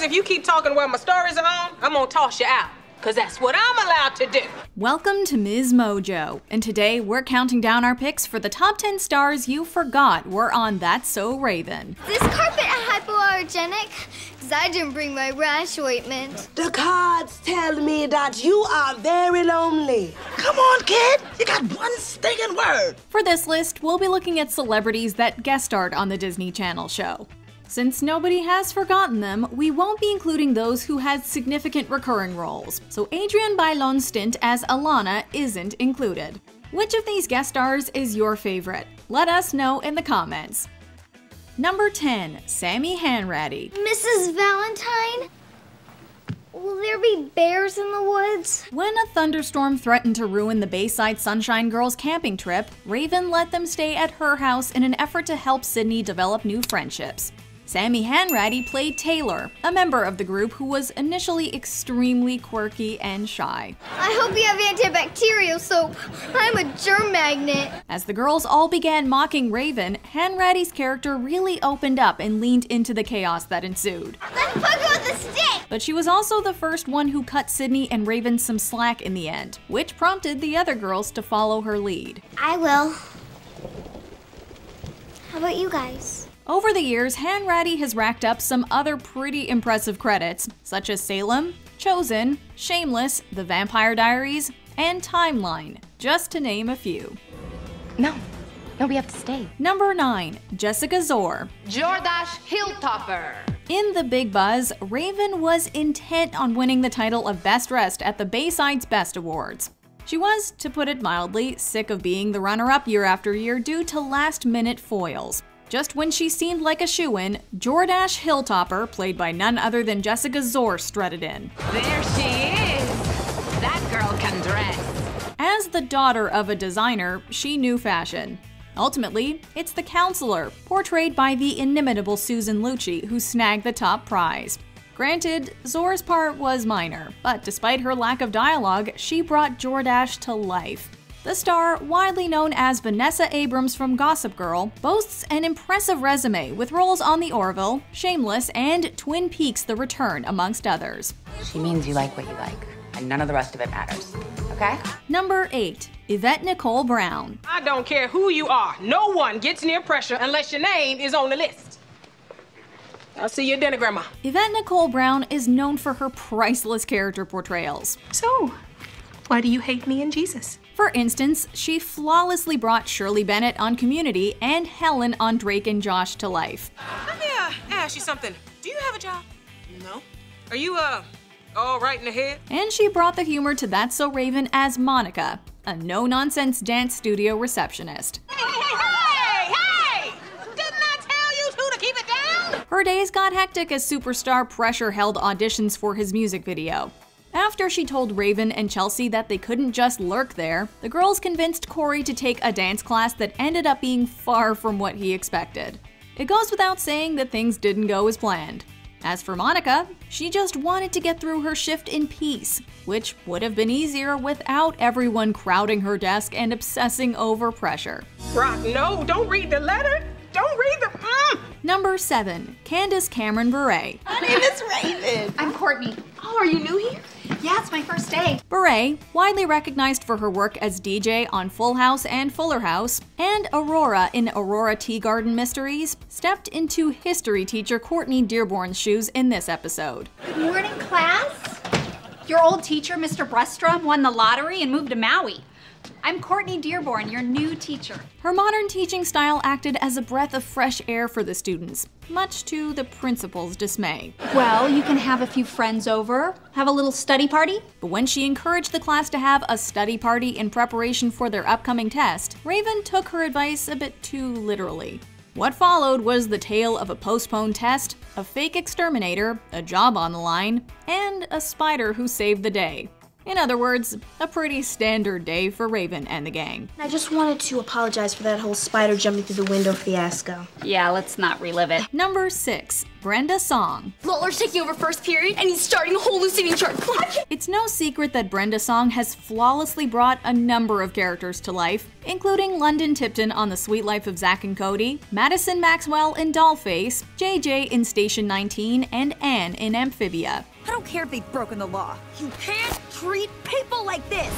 Because if you keep talking while my stories are on, I'm gonna toss you out. Because that's what I'm allowed to do. Welcome to MsMojo, and today we're counting down our picks for the top 10 stars you forgot were on That's So Raven. This carpet hypoallergenic? Because I didn't bring my rash ointment. The cards tell me that you are very lonely. Come on, kid. You got one stinking word. For this list, we'll be looking at celebrities that guest starred on the Disney Channel show. Since nobody has forgotten them, we won't be including those who had significant recurring roles, so Adrienne Bailon's stint as Alana isn't included. Which of these guest stars is your favorite? Let us know in the comments. Number 10, Sammy Hanratty. Mrs. Valentine? Will there be bears in the woods? When a thunderstorm threatened to ruin the Bayside Sunshine Girls camping trip, Raven let them stay at her house in an effort to help Sydney develop new friendships. Sammy Hanratty played Taylor, a member of the group who was initially extremely quirky and shy. I hope you have antibacterial soap. I'm a germ magnet. As the girls all began mocking Raven, Hanratty's character really opened up and leaned into the chaos that ensued. Let's poke her with a stick! But she was also the first one who cut Sydney and Raven some slack in the end, which prompted the other girls to follow her lead. I will. How about you guys? Over the years, Hanratty has racked up some other pretty impressive credits, such as Salem, Chosen, Shameless, The Vampire Diaries, and Timeline, just to name a few. No, we have to stay. Number 9, Jessica Szohr. Jordache Hilltopper. In The Big Buzz, Raven was intent on winning the title of Best Dressed at the Bayside's Best Awards. She was, to put it mildly, sick of being the runner-up year after year due to last-minute foils. Just when she seemed like a shoo-in, Jordache Hilltopper, played by none other than Jessica Szohr, strutted in. There she is! That girl can dress! As the daughter of a designer, she knew fashion. Ultimately, it's the counselor, portrayed by the inimitable Susan Lucci, who snagged the top prize. Granted, Szohr's part was minor, but despite her lack of dialogue, she brought Jordache to life. The star, widely known as Vanessa Abrams from Gossip Girl, boasts an impressive resume with roles on The Orville, Shameless, and Twin Peaks: The Return, amongst others. She means you like what you like, and none of the rest of it matters, okay? Number 8, Yvette Nicole Brown. I don't care who you are, no one gets near pressure unless your name is on the list. I'll see you at dinner, Grandma. Yvette Nicole Brown is known for her priceless character portrayals. So, why do you hate me and Jesus? For instance, she flawlessly brought Shirley Bennett on Community and Helen on Drake and Josh to life. Let me ask you something. Do you have a job? No. Are you all right in the head? And she brought the humor to That's So Raven as Monica, a no-nonsense dance studio receptionist. Hey! Didn't I tell you two to keep it down? Her days got hectic as superstar pressure held auditions for his music video. After she told Raven and Chelsea that they couldn't just lurk there, the girls convinced Corey to take a dance class that ended up being far from what he expected. It goes without saying that things didn't go as planned. As for Monica, she just wanted to get through her shift in peace, which would have been easier without everyone crowding her desk and obsessing over pressure. Brock, no, don't read the letter! Don't read the... Number 7, Candace Cameron Bure. My name is Raven. I'm Courtney. Oh, are you new here? Yeah, it's my first day. Bure, widely recognized for her work as DJ on Full House and Fuller House, and Aurora in Aurora Tea Garden Mysteries, stepped into history teacher Courtney Dearborn's shoes in this episode. Good morning, class. Your old teacher, Mr. Brustrom, won the lottery and moved to Maui. I'm Courtney Dearborn, your new teacher. Her modern teaching style acted as a breath of fresh air for the students, much to the principal's dismay. Well, you can have a few friends over, have a little study party. But when she encouraged the class to have a study party in preparation for their upcoming test, Raven took her advice a bit too literally. What followed was the tale of a postponed test, a fake exterminator, a job on the line, and a spider who saved the day. In other words, a pretty standard day for Raven and the gang. I just wanted to apologize for that whole spider jumping through the window fiasco. Yeah, let's not relive it. Number 6, Brenda Song. Lawler's taking over first period and he's starting a whole new singing chart. It's no secret that Brenda Song has flawlessly brought a number of characters to life, including London Tipton on The Sweet Life of Zack and Cody, Madison Maxwell in Dollface, JJ in Station 19, and Anne in Amphibia. I don't care if they've broken the law. You can't treat people like this!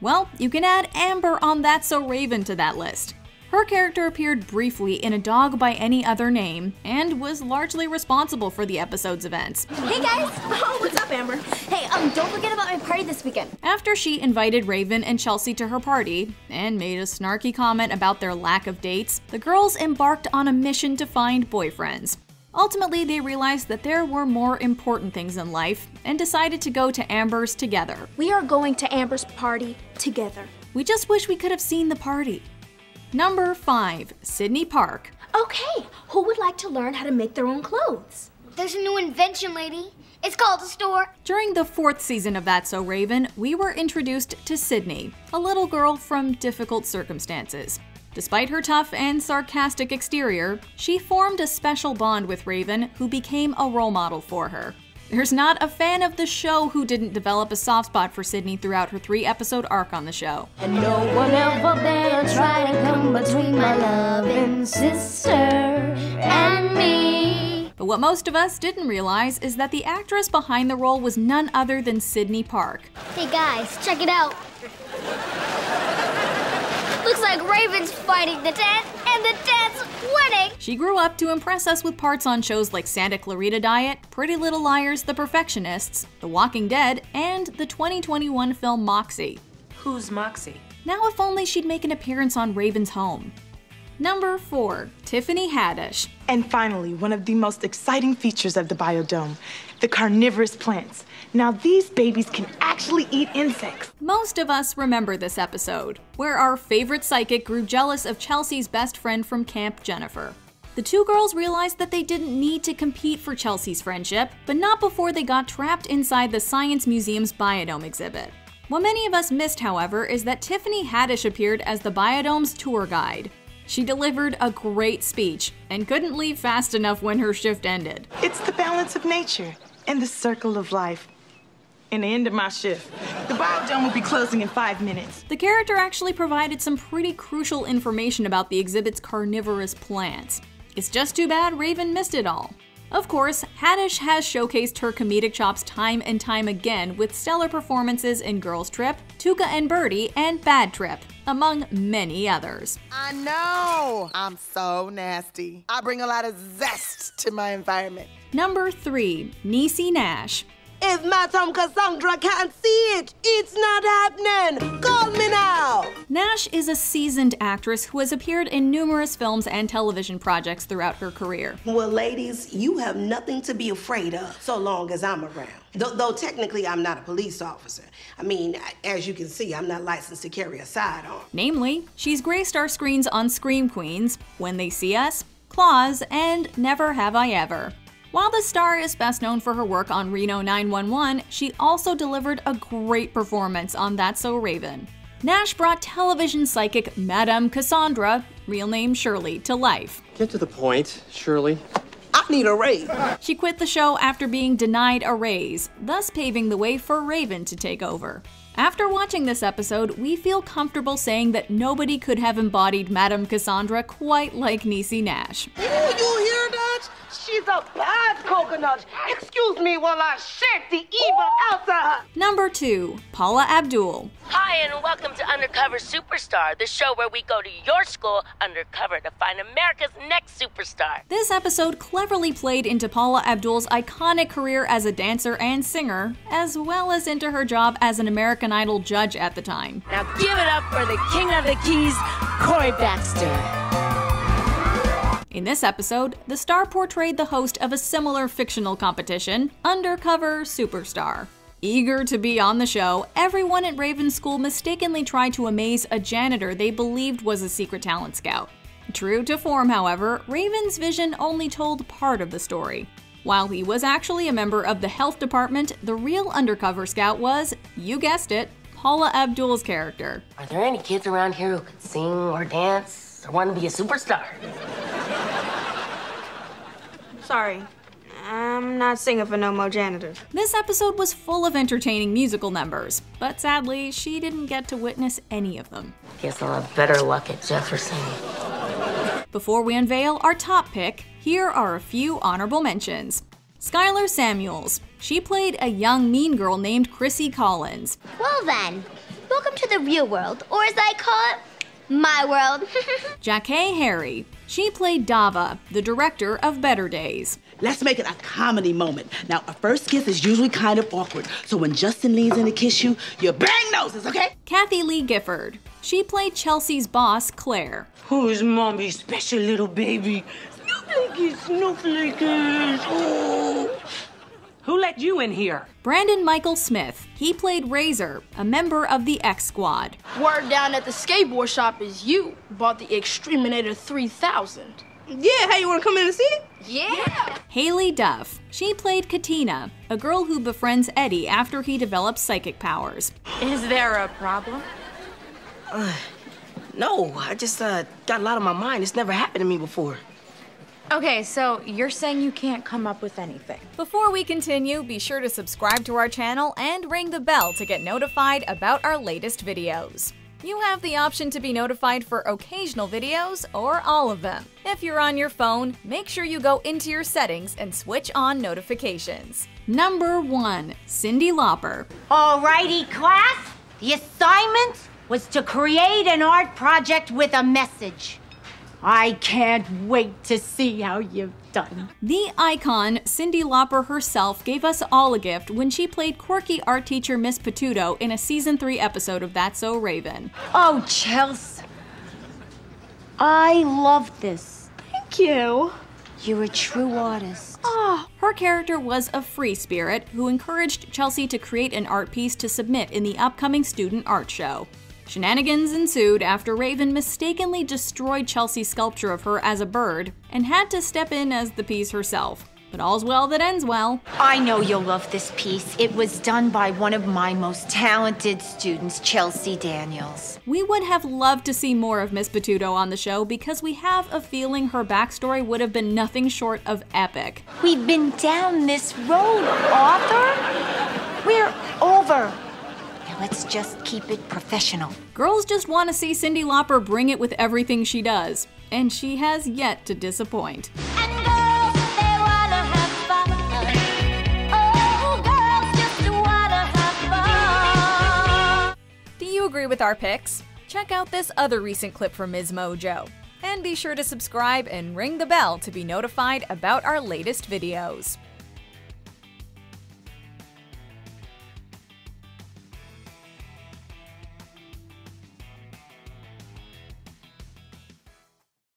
Well, you can add Amber on That's So Raven to that list. Her character appeared briefly in A Dog by Any Other Name and was largely responsible for the episode's events. Hey guys! Oh, what's up, Amber? Hey, don't forget about my party this weekend. After she invited Raven and Chelsea to her party and made a snarky comment about their lack of dates, the girls embarked on a mission to find boyfriends. Ultimately, they realized that there were more important things in life and decided to go to Amber's together. We are going to Amber's party together. We just wish we could have seen the party. Number 5, Sydney Park. Okay, who would like to learn how to make their own clothes? There's a new invention, lady. It's called a store. During the 4th season of That's So Raven, we were introduced to Sydney, a little girl from difficult circumstances. Despite her tough and sarcastic exterior, she formed a special bond with Raven, who became a role model for her. There's not a fan of the show who didn't develop a soft spot for Sydney throughout her 3-episode arc on the show. And no one ever dare try to come between my loving sister and me. But what most of us didn't realize is that the actress behind the role was none other than Sydney Park. Hey guys, check it out. Looks like Raven's fighting the dead and the dead's winning! She grew up to impress us with parts on shows like Santa Clarita Diet, Pretty Little Liars, The Perfectionists, The Walking Dead, and the 2021 film Moxie. Who's Moxie? Now if only she'd make an appearance on Raven's Home. Number 4, Tiffany Haddish. And finally, one of the most exciting features of the biodome, the carnivorous plants. Now these babies can actually eat insects. Most of us remember this episode, where our favorite psychic grew jealous of Chelsea's best friend from Camp Jennifer. The two girls realized that they didn't need to compete for Chelsea's friendship, but not before they got trapped inside the Science Museum's biodome exhibit. What many of us missed, however, is that Tiffany Haddish appeared as the biodome's tour guide. She delivered a great speech and couldn't leave fast enough when her shift ended. It's the balance of nature and the circle of life. In the end of my shift, the biodome will be closing in 5 minutes. The character actually provided some pretty crucial information about the exhibit's carnivorous plants. It's just too bad Raven missed it all. Of course, Haddish has showcased her comedic chops time and time again with stellar performances in Girls Trip, Tuca and Birdie, and Bad Trip, among many others. I know! I'm so nasty. I bring a lot of zest to my environment. Number 3, Niecy Nash. It's my time, Cassandra can't see it. It's not happening. Call me now. Nash is a seasoned actress who has appeared in numerous films and television projects throughout her career. Well, ladies, you have nothing to be afraid of so long as I'm around. Though technically I'm not a police officer. I mean, as you can see, I'm not licensed to carry a sidearm. Namely, she's graced our screens on Scream Queens, When They See Us, Claws, and Never Have I Ever. While the star is best known for her work on Reno 911, she also delivered a great performance on That's So Raven. Nash brought television psychic Madame Cassandra, real name Shirley, to life. Get to the point, Shirley. I need a raise. She quit the show after being denied a raise, thus paving the way for Raven to take over. After watching this episode, we feel comfortable saying that nobody could have embodied Madame Cassandra quite like Niecy Nash. You hear that? She's a bad coconut. Excuse me while I shake the evil out of her. Number 2, Paula Abdul. Hi, and welcome to Undercover Superstar, the show where we go to your school undercover to find America's next superstar. This episode cleverly played into Paula Abdul's iconic career as a dancer and singer, as well as into her job as an American Idol judge at the time. Now give it up for the King of the Keys, Corey Baxter. In this episode, the star portrayed the host of a similar fictional competition, Undercover Superstar. Eager to be on the show, everyone at Raven's school mistakenly tried to amaze a janitor they believed was a secret talent scout. True to form, however, Raven's vision only told part of the story. While he was actually a member of the health department, the real undercover scout was, you guessed it, Paula Abdul's character. Are there any kids around here who can sing or dance or want to be a superstar? Sorry, I'm not singing for no more janitors. This episode was full of entertaining musical numbers, but sadly, she didn't get to witness any of them. Guess I'll have better luck at Jefferson. Before we unveil our top pick, here are a few honorable mentions. Skylar Samuels. She played a young mean girl named Chrissy Collins. Well then, welcome to the real world, or as I call it, my world. Jackie Harry. She played Dava, the director of Better Days. Let's make it a comedy moment. Now, a first kiss is usually kind of awkward, so when Justin leans in to kiss you, you bang noses, okay? Kathy Lee Gifford. She played Chelsea's boss, Claire. Who's mommy's special little baby? Snowflakey, snowflakey. Oh. Who let you in here? Brandon Michael Smith. He played Razor, a member of the X Squad. Word down at the skateboard shop is you bought the Extreminator 3000. Yeah, hey, you wanna come in and see it? Yeah! Hayley Duff. She played Katina, a girl who befriends Eddie after he develops psychic powers. Is there a problem? No, I just got a lot on my mind. It's never happened to me before. Okay, so you're saying you can't come up with anything. Before we continue, be sure to subscribe to our channel and ring the bell to get notified about our latest videos. You have the option to be notified for occasional videos or all of them. If you're on your phone, make sure you go into your settings and switch on notifications. Number 1, Cyndi Lauper. Alrighty, class, the assignment was to create an art project with a message. I can't wait to see how you've done. The icon, Cyndi Lauper herself, gave us all a gift when she played quirky art teacher Miss Petuto in a season 3 episode of That's So Raven. Oh, Chelsea. I love this. Thank you. You're a true artist. Oh. Her character was a free spirit who encouraged Chelsea to create an art piece to submit in the upcoming student art show. Shenanigans ensued after Raven mistakenly destroyed Chelsea's sculpture of her as a bird and had to step in as the piece herself. But all's well that ends well. I know you'll love this piece. It was done by one of my most talented students, Chelsea Daniels. We would have loved to see more of Miss Petuto on the show because we have a feeling her backstory would have been nothing short of epic. We've been down this road, Arthur. We're over. Let's just keep it professional. Girls just want to see Cyndi Lauper bring it with everything she does, and she has yet to disappoint. And girls, they wanna have fun. Oh, girls just wanna have fun. Do you agree with our picks? Check out this other recent clip from MsMojo. And be sure to subscribe and ring the bell to be notified about our latest videos.